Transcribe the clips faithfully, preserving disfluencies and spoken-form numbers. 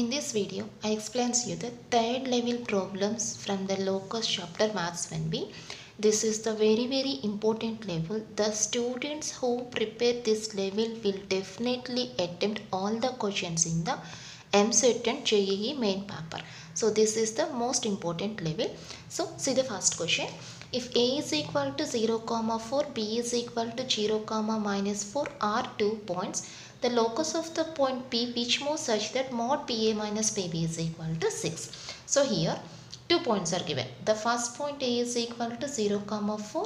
In this video, I explain to you the third level problems from the Locus chapter Maths one B. This is the very very important level. The students who prepare this level will definitely attempt all the questions in the M C E T J E E main paper. So this is the most important level. So see the first question. If A is equal to zero comma four, B is equal to zero comma minus four are two points. The locus of the point P which moves such that mod P A minus P B is equal to six. So here two points are given. The first point A is equal to zero comma four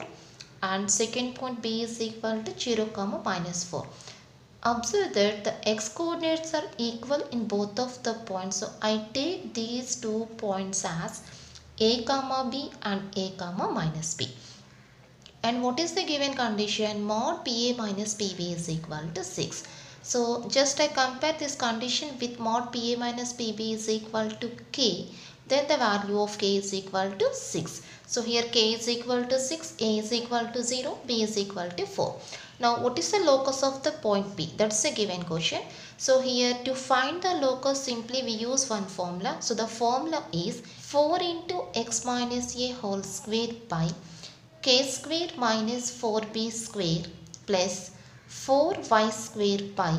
and second point B is equal to zero comma minus four. Observe that the x coordinates are equal in both of the points. So I take these two points as A comma B and A comma minus B. And what is the given condition? Mod P A minus P B is equal to six. So just I compare this condition with mod P A minus P B is equal to K. Then the value of K is equal to six. So here K is equal to six, A is equal to zero, B is equal to four. Now what is the locus of the point P? That's the given question. So here to find the locus simply we use one formula. So the formula is four into x minus a whole square by k square minus four b square plus four y square by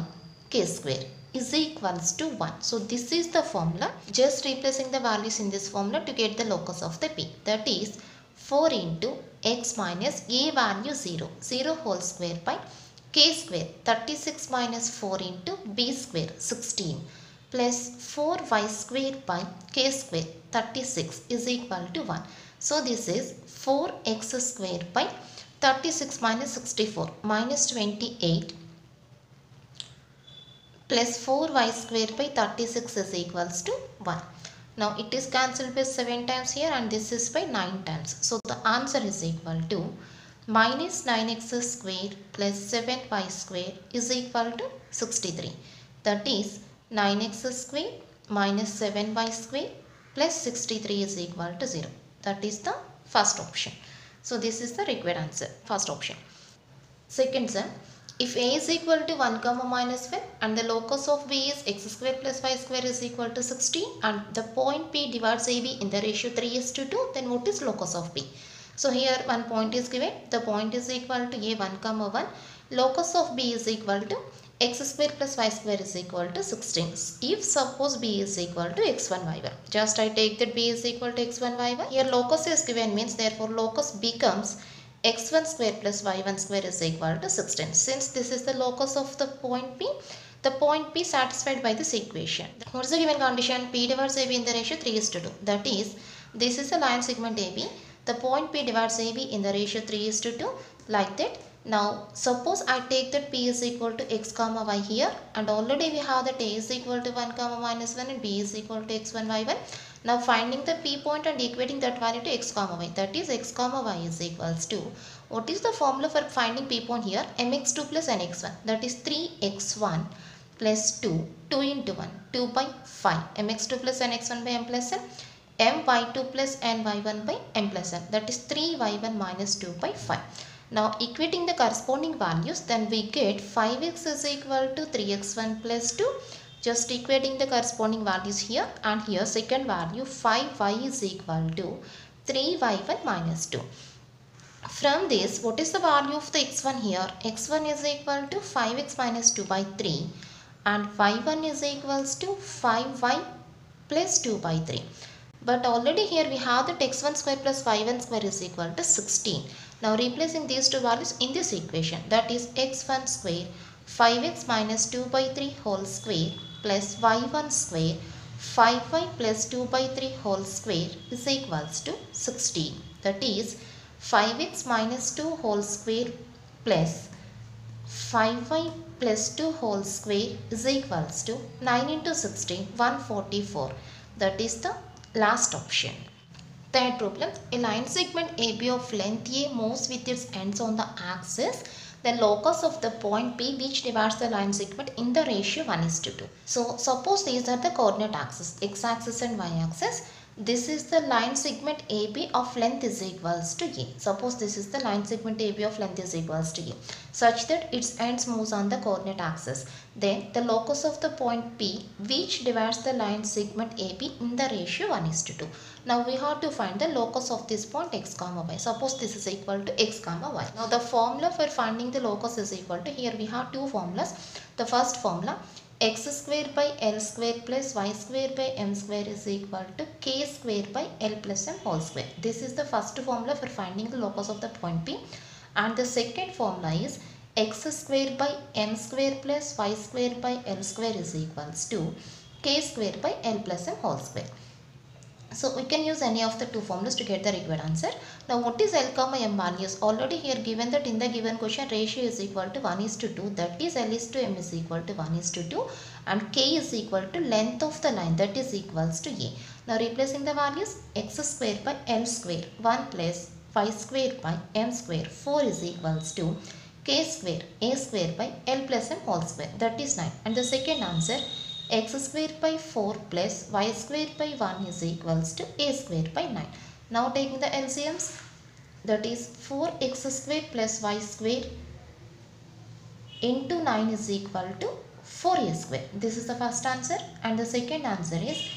k square is equals to one. So this is the formula. Just replacing the values in this formula to get the locus of the P. That is four into x minus a value zero, zero whole square by k square thirty-six minus four into b square sixteen plus four y square by k square thirty-six is equal to one. So this is four x square by thirty-six minus sixty-four minus twenty-eight plus four y square by thirty-six is equals to one. Now it is cancelled by seven times here and this is by nine times. So the answer is equal to minus nine x square plus seven y square is equal to sixty-three. That is nine x square minus seven y square plus sixty-three is equal to zero. That is the first option. So this is the required answer, first option. Second sum. If A is equal to one comma minus five and the locus of B is x square plus y square is equal to sixteen and the point P divides A B in the ratio three is to two, then what is locus of P? So here one point is given. The point is equal to A one comma one. Locus of B is equal to x square plus y square is equal to sixteen. If suppose B is equal to x one y one. Just I take that B is equal to x one y one. Here locus is given means therefore locus becomes x one square plus y one square is equal to sixteen. Since this is the locus of the point P, the point P satisfied by this equation. What is the given condition? P divides A B in the ratio three is to two. That is, this is the line segment A B. The point P divides A B in the ratio three is to two. Like that. Now, suppose I take that P is equal to x comma y here. And already we have that A is equal to one comma minus one and B is equal to x one y one. Now finding the P point and equating that value to x comma y. That is x comma y is equals to. What is the formula for finding P point here? m x two plus n x one. That is three x one plus two. two into one. two by five. m x two plus n x one by m plus n. m y two plus n y one by m plus n. That is three y one minus two by five. Now equating the corresponding values, then we get five x is equal to three x one plus two. Just equating the corresponding values here and here second value five y is equal to three y one minus two. From this, what is the value of the x one here? x one is equal to five x minus two by three and y one is equals to five y plus two by three. But already here we have that x one square plus y one square is equal to sixteen. Now replacing these two values in this equation, that is x one square five x minus two by three whole square plus y one square five y plus two by three whole square is equals to sixteen. That is five x minus two whole square plus five y plus two whole square is equals to nine into sixteen, one hundred forty-four. That is the last option. Third problem. A line segment A B of length A moves with its ends on the axis. The locus of the point P which divides the line segment in the ratio one is to two. So suppose these are the coordinate axis, x axis and y axis. this is the line segment A B of length is equals to A. Suppose this is the line segment A B of length is equals to A, such that its ends moves on the coordinate axis. Then the locus of the point P, which divides the line segment A B in the ratio one is to two. Now we have to find the locus of this point x comma y. Suppose this is equal to x comma y. Now the formula for finding the locus is equal to, here we have two formulas. The first formula, x square by l square plus y square by m square is equal to k square by l plus m whole square. This is the first formula for finding the locus of the point P. And the second formula is x square by m square plus y square by l square is equals to k square by l plus m whole square. So we can use any of the two formulas to get the required answer. Now what is L comma M values? Already here given that in the given question ratio is equal to one is to two, that is L is to M is equal to one is to two, and K is equal to length of the line, that is equals to A. Now replacing the values, x square by L square one plus y square by M square four is equals to K square A square by L plus M whole square, that is nine. And the second answer, x square by four plus y square by one is equals to a square by nine. Now taking the L C Ms, that is four x square plus y square into nine is equal to four a square. This is the first answer, and the second answer is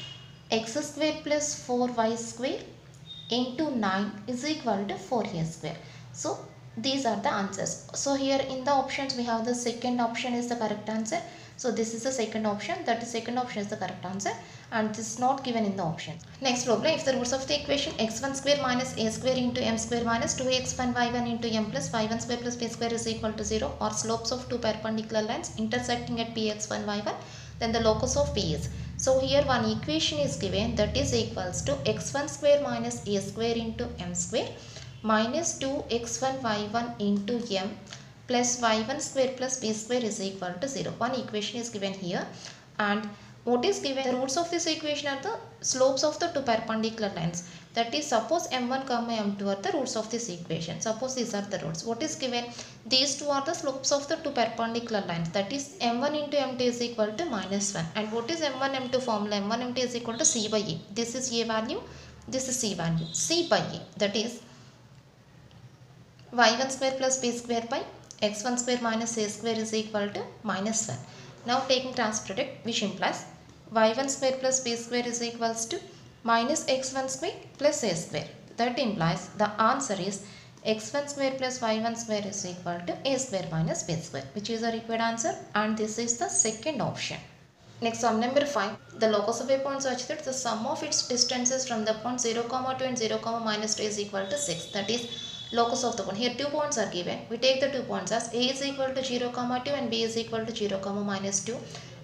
x square plus four y square into nine is equal to four a square. So these are the answers. So here in the options we have the second option is the correct answer. So this is the second option, that is second option is the correct answer, and this is not given in the option. Next problem, if the roots of the equation x one square minus a square into m square minus two x one y one into m plus y one square plus b square is equal to zero are slopes of two perpendicular lines intersecting at p x one y one, then the locus of P is. So here one equation is given, that is equals to x one square minus a square into m square minus two x one y one into m plus y one square plus b square is equal to zero. One equation is given here, and what is given, the roots of this equation are the slopes of the two perpendicular lines, that is suppose m one comma m two are the roots of this equation. Suppose these are the roots. What is given, these two are the slopes of the two perpendicular lines, that is m one into m two is equal to minus one. And what is m one m two formula? m one m two is equal to c by a. This is a value, this is c value. C by a, that is y one square plus b square by x one square minus a square is equal to minus one. Now taking trans product, which implies y one square plus b square is equals to minus x one square plus a square. That implies the answer is x one square plus y one square is equal to a square minus b square, which is the required answer, and this is the second option. Next, sum number five. The locus of a point such that the sum of its distances from the point zero comma two and zero comma minus two is equal to six. That is locus of the point. Here two points are given. We take the two points as a is equal to zero comma two and b is equal to zero comma minus two.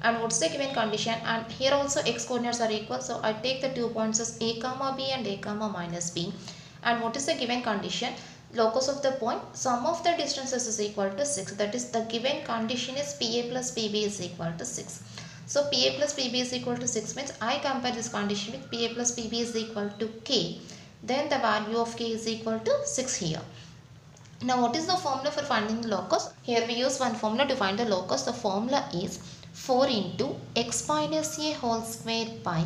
And what's the given condition? And here also x coordinates are equal. So I take the two points as a comma b and a comma minus b. And what is the given condition? Locus of the point, sum of the distances is equal to six. That is, the given condition is P A plus P B is equal to six. So P A plus P B is equal to six means I compare this condition with P A plus P B is equal to K. Then the value of K is equal to six here. Now what is the formula for finding the locus? Here we use one formula to find the locus. The formula is four into x minus a whole square by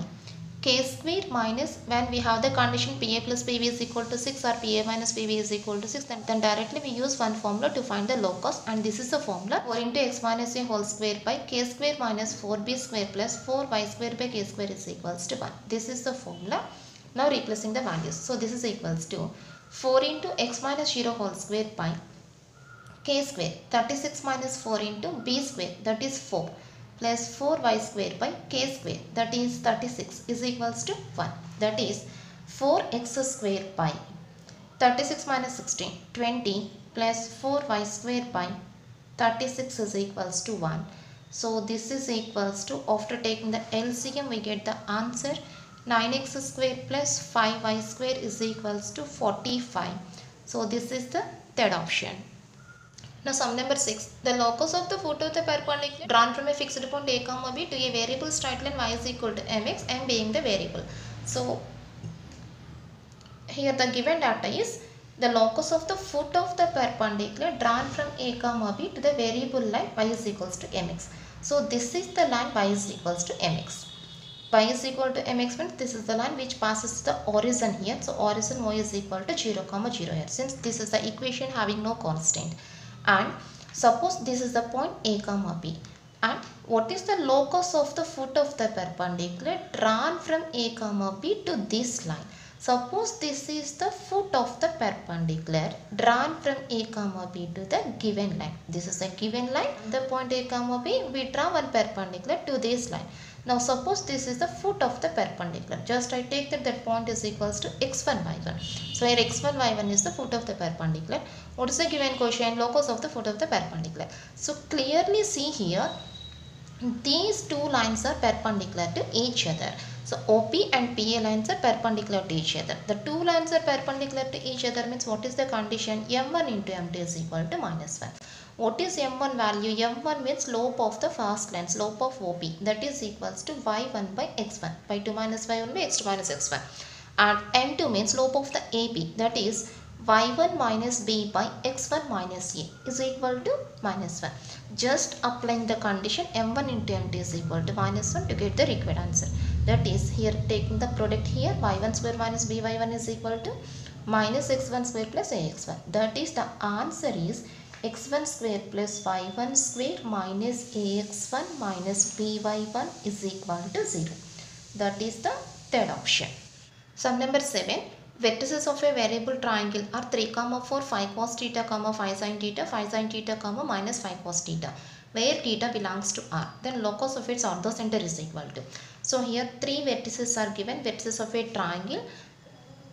k square minus, when we have the condition P A plus P B is equal to six or P A minus P B is equal to six, then, then directly we use one formula to find the locus, and this is the formula, four into x minus a whole square by k square minus four b square plus four y square by k square is equals to one. This is the formula. Now replacing the values. So this is equals to four into x minus zero whole square by k square, that is x minus four into b square, that is four, plus four y square by k square, that is thirty-six, is equals to one. That is four x square by thirty-six minus sixteen, twenty, plus four y square by thirty-six is equals to one. So this is equals to, after taking the L C M we get the answer nine x square plus five y square is equals to forty-five. So this is the third option. Now sum number six. The locus of the foot of the perpendicular drawn from a fixed point a comma b to a variable straight line y is equal to mx, m being the variable. So here the given data is the locus of the foot of the perpendicular drawn from a comma b to the variable line y is equals to mx. So this is the line y is equals to mx. y is equal to mx means this is the line which passes the origin here. So origin y is equal to zero comma zero here, since this is the equation having no constant. And suppose this is the point a comma b, and what is the locus of the foot of the perpendicular drawn from a comma b to this line? Suppose this is the foot of the perpendicular drawn from a comma b to the given line. This is a given line, the point a comma b, we draw one perpendicular to this line. Now suppose this is the foot of the perpendicular. Just I take that that point is equals to x one y one. So here x one y one is the foot of the perpendicular. What is the given quotient? Locus of the foot of the perpendicular. So clearly see here, these two lines are perpendicular to each other. So O P and P A lines are perpendicular to each other. The two lines are perpendicular to each other means what is the condition? M one into M two is equal to minus one. What is M one value? M one means slope of the first line, slope of O P, that is equals to y one by x one, y two minus y one by x two minus x one. And M two means slope of the A B, that is y one minus b by x one minus a is equal to minus one. Just applying the condition m one into m two is equal to minus one to get the required answer. That is, here taking the product here, y one square minus b y one is equal to minus x one square plus a x one. That is, the answer is x one square plus y one square minus a x one minus b y one is equal to zero. That is the third option. Sum number seven. Vertices of a variable triangle are three comma four, five cos theta, five sin theta, five sin theta, minus five cos theta, where theta belongs to R. Then locus of its orthocenter is equal to. So here three vertices are given, vertices of a triangle.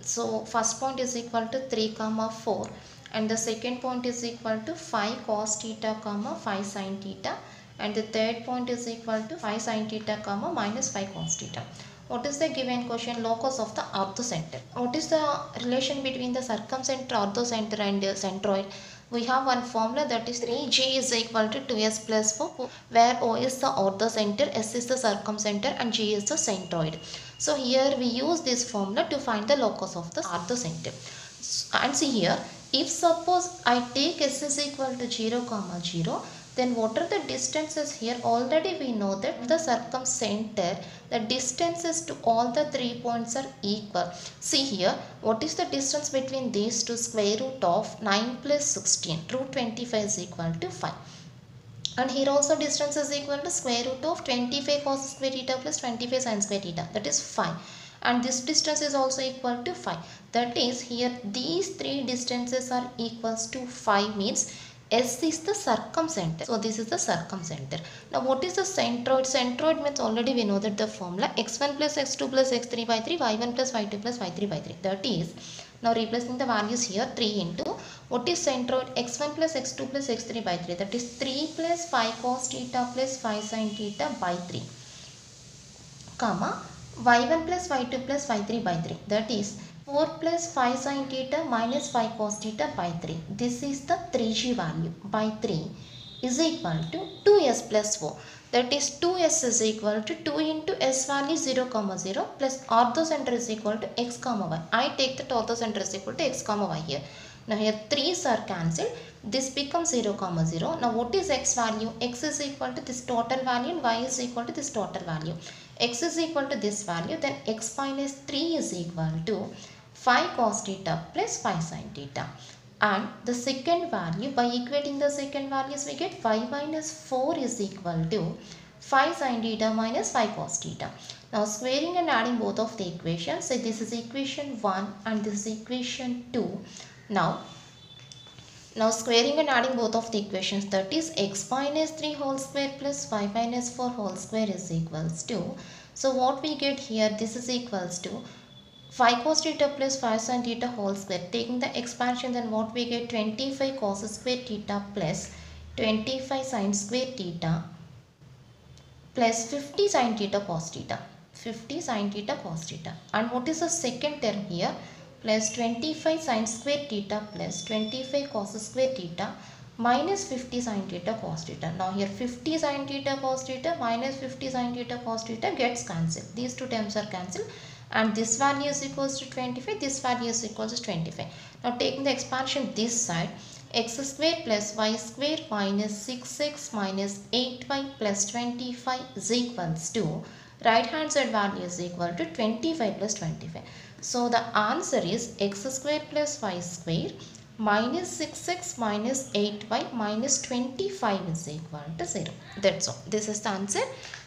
So first point is equal to three comma four, and the second point is equal to five cos theta, five sin theta, and the third point is equal to five sin theta, minus five cos theta. What is the given quotient? Locus of the orthocenter. What is the relation between the circumcenter, orthocenter and the centroid? We have one formula, that is three g is equal to two s plus four, where O is the orthocenter, S is the circumcenter and G is the centroid. So here we use this formula to find the locus of the orthocenter. And see here, if suppose I take S is equal to zero comma zero, then what are the distances here? Already we know that the circumcenter, the distances to all the three points are equal. See here, what is the distance between these two? Square root of nine plus sixteen, root twenty-five is equal to five. And here also distance is equal to square root of twenty-five cos square theta plus twenty-five sin square theta, that is five. And this distance is also equal to five. That is, here these three distances are equals to five means S is the circumcenter. So this is the circumcenter. Now what is the centroid? Centroid means already we know that the formula x one plus x two plus x three by three, y one plus y two plus y three by three. That is, now replacing the values here, three into, what is centroid? x one plus x two plus x three by three. That is three plus five cos theta plus five sin theta by three. Comma, y one plus y two plus y three by three. That is four plus five sin theta minus five cos theta by three. This is the three g value, by three is equal to two s plus four. That is two s is equal to two into s value zero comma zero plus orthocenter is equal to x comma y. I take that orthocenter is equal to x comma y here. Now here threes are cancelled. This becomes zero comma zero. Now what is x value? X is equal to this total value and y is equal to this total value. X is equal to this value. Then x minus three is equal to five cos theta plus five sin theta. And the second value, by equating the second values, we get y minus four is equal to five sin theta minus five cos theta. Now squaring and adding both of the equations. So this is equation one and this is equation two. Now, now squaring and adding both of the equations, that is x minus three whole square plus y minus four whole square is equals to, so what we get here, this is equals to five cos theta plus five sin theta whole square. Taking the expansion, then what we get? twenty-five cos square theta plus twenty-five sin square theta plus fifty sin theta cos theta, fifty sin theta cos theta. And what is the second term here? Plus twenty-five sin square theta plus twenty-five cos square theta minus fifty sin theta cos theta. Now here fifty sin theta cos theta minus fifty sin theta cos theta gets cancelled. These two terms are cancelled and this value is equals to twenty-five, this value is equals to twenty-five. Now taking the expansion this side, x square plus y square minus six x minus eight y plus twenty-five is equals to right hand side value is equal to twenty-five plus twenty-five. So the answer is x square plus y square minus six x minus eight y minus twenty-five is equal to zero. That's all. This is the answer,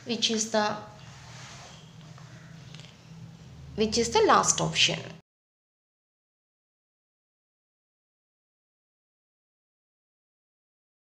which is the which is the last option.